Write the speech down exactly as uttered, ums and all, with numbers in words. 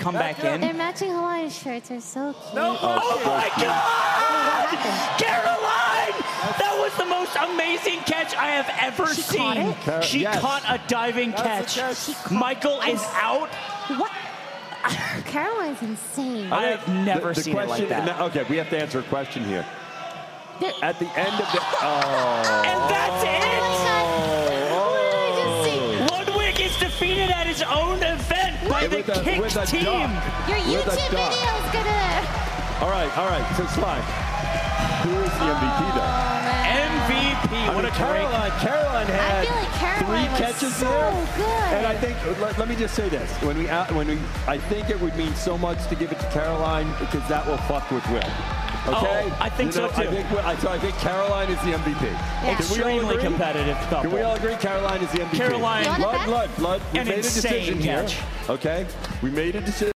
come back in. Their matching Hawaiian shirts are so cute. No, oh, oh my God! God. Caroline! That was the most amazing catch I have ever she seen. Caught it? She yes. caught a diving That's catch. A catch. Michael is out. What? Caroline's insane. I have never the, the seen question, it like that. Okay, we have to answer a question here. They're, At the end of the... Oh. And that's it! Oh. Ludwig is defeated at his own event by the a, kick team. Your YouTube video is gonna... All right, all right, so slide. Who is the M V P, though? Oh, M V P, I what mean, a Caroline, break. Caroline had I feel like Caroline three catches so there. Good. And I think, let, let me just say this. When we, when we, I think it would mean so much to give it to Caroline because that will fuck with Will. Okay? Oh, I think you know, so too. I think, I, so I think Caroline is the M V P. Yeah. Extremely competitive couple. Can we all agree Caroline is the M V P? Caroline, blood, blood, blood. We made a decision catch. here. Okay? We made a decision.